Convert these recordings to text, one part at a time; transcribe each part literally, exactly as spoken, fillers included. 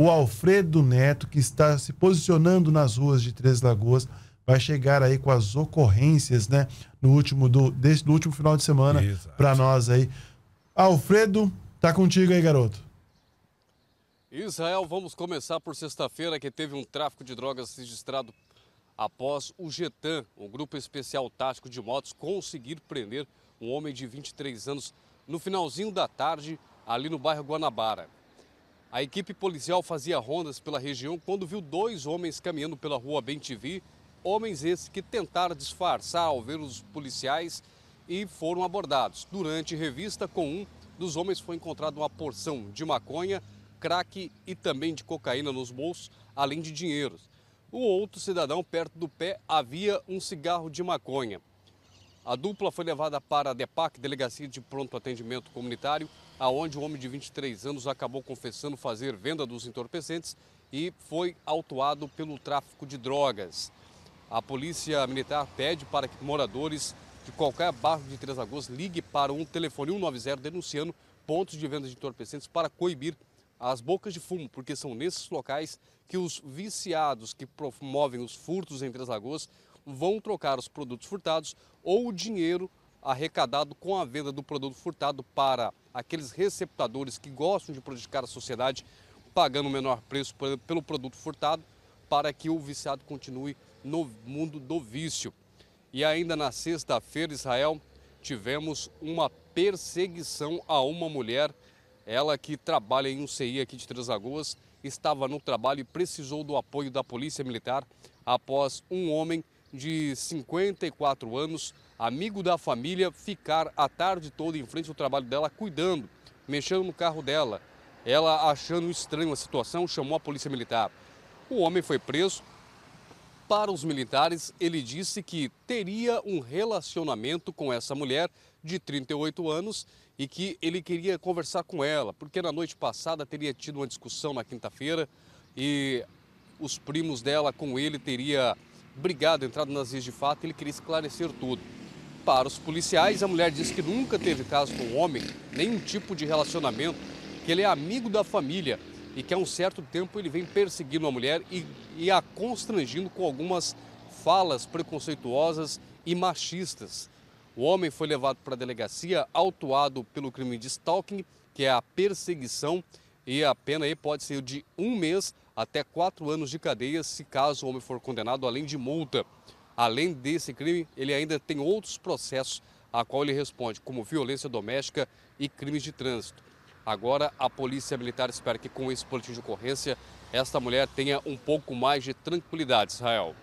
o Alfredo Neto, que está se posicionando nas ruas de Três Lagoas, vai chegar aí com as ocorrências, né? No último, do, desse, no último final de semana para nós aí. Alfredo, tá contigo aí, garoto. Israel, vamos começar por sexta-feira, que teve um tráfico de drogas registrado após o Getan, um grupo especial tático de motos, conseguir prender um homem de vinte e três anos no finalzinho da tarde, ali no bairro Guanabara. A equipe policial fazia rondas pela região quando viu dois homens caminhando pela rua Bentivi, homens esses que tentaram disfarçar ao ver os policiais e foram abordados. Durante revista com um dos homens foi encontrada uma porção de maconha, crack e também de cocaína nos bolsos, além de dinheiro. O outro cidadão, perto do pé, havia um cigarro de maconha. A dupla foi levada para a DEPAC, Delegacia de Pronto Atendimento Comunitário, aonde o homem de vinte e três anos acabou confessando fazer venda dos entorpecentes e foi autuado pelo tráfico de drogas. A Polícia Militar pede para que moradores de qualquer bairro de Três Lagoas ligue para um telefone um nove zero denunciando pontos de venda de entorpecentes para coibir as bocas de fumo, porque são nesses locais que os viciados que promovem os furtos em Três Lagoas vão trocar os produtos furtados ou o dinheiro arrecadado com a venda do produto furtado para aqueles receptadores que gostam de prejudicar a sociedade, pagando o menor preço pelo produto furtado para que o viciado continue no mundo do vício. E ainda na sexta-feira, Israel, tivemos uma perseguição a uma mulher. Ela que trabalha em U C I aqui de Três Lagoas, estava no trabalho e precisou do apoio da Polícia Militar após um homem de cinquenta e quatro anos, amigo da família, ficar a tarde toda em frente ao trabalho dela, cuidando, mexendo no carro dela. Ela, achando estranho a situação, chamou a Polícia Militar. O homem foi preso. Para os militares, ele disse que teria um relacionamento com essa mulher de trinta e oito anos e que ele queria conversar com ela, porque na noite passada teria tido uma discussão na quinta-feira e os primos dela com ele teria brigado, entrado nas vias de fato, ele queria esclarecer tudo. Para os policiais, a mulher disse que nunca teve caso com um homem, nenhum tipo de relacionamento, que ele é amigo da família e que há um certo tempo ele vem perseguindo a mulher e, e a constrangindo com algumas falas preconceituosas e machistas. O homem foi levado para a delegacia, autuado pelo crime de stalking, que é a perseguição, e a pena aí pode ser de um mês até quatro anos de cadeia, se caso o homem for condenado, além de multa. Além desse crime, ele ainda tem outros processos a qual ele responde, como violência doméstica e crimes de trânsito. Agora, a Polícia Militar espera que com esse boletim de ocorrência, esta mulher tenha um pouco mais de tranquilidade, Israel.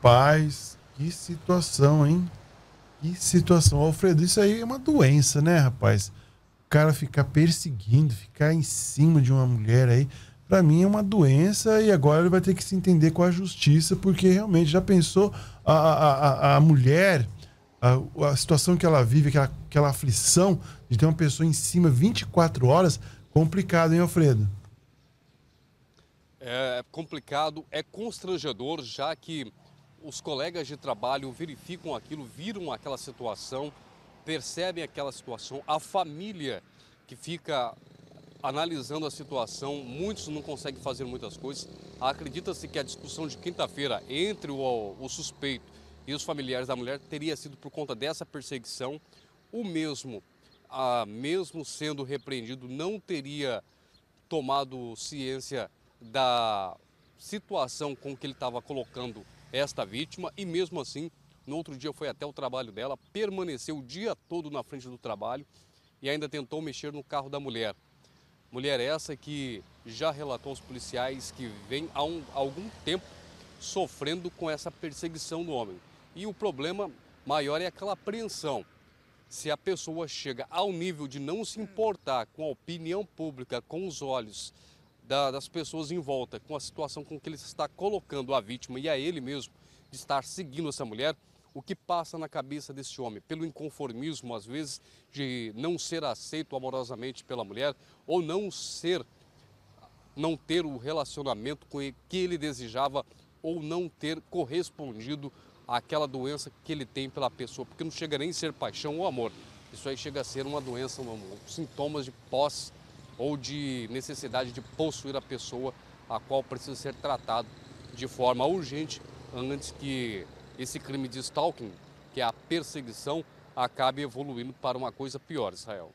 Paz, que situação, hein? Que situação, Alfredo, isso aí é uma doença, né, rapaz? O cara ficar perseguindo, ficar em cima de uma mulher aí, pra mim é uma doença e agora ele vai ter que se entender com a justiça, porque realmente, já pensou a, a, a, a mulher, a, a situação que ela vive, aquela, aquela aflição de ter uma pessoa em cima vinte e quatro horas, complicado, hein, Alfredo? É complicado, é constrangedor, já que os colegas de trabalho verificam aquilo, viram aquela situação, percebem aquela situação. A família que fica analisando a situação, muitos não conseguem fazer muitas coisas. Acredita-se que a discussão de quinta-feira entre o, o suspeito e os familiares da mulher teria sido por conta dessa perseguição. O mesmo, a, mesmo sendo repreendido, não teria tomado ciência da situação com que ele estava colocando esta vítima e mesmo assim, no outro dia foi até o trabalho dela, permaneceu o dia todo na frente do trabalho e ainda tentou mexer no carro da mulher. Mulher essa que já relatou aos policiais que vem há, um, há algum tempo sofrendo com essa perseguição do homem. E o problema maior é aquela apreensão. Se a pessoa chega ao nível de não se importar com a opinião pública, com os olhos das pessoas em volta, com a situação com que ele está colocando a vítima e a ele mesmo de estar seguindo essa mulher, o que passa na cabeça desse homem? Pelo inconformismo, às vezes, de não ser aceito amorosamente pela mulher ou não ser, não ter o relacionamento com ele, que ele desejava ou não ter correspondido àquela doença que ele tem pela pessoa, porque não chega nem a ser paixão ou amor. Isso aí chega a ser uma doença, um, sintomas de pós ou de necessidade de possuir a pessoa a qual precisa ser tratado de forma urgente antes que esse crime de stalking, que é a perseguição, acabe evoluindo para uma coisa pior, Israel.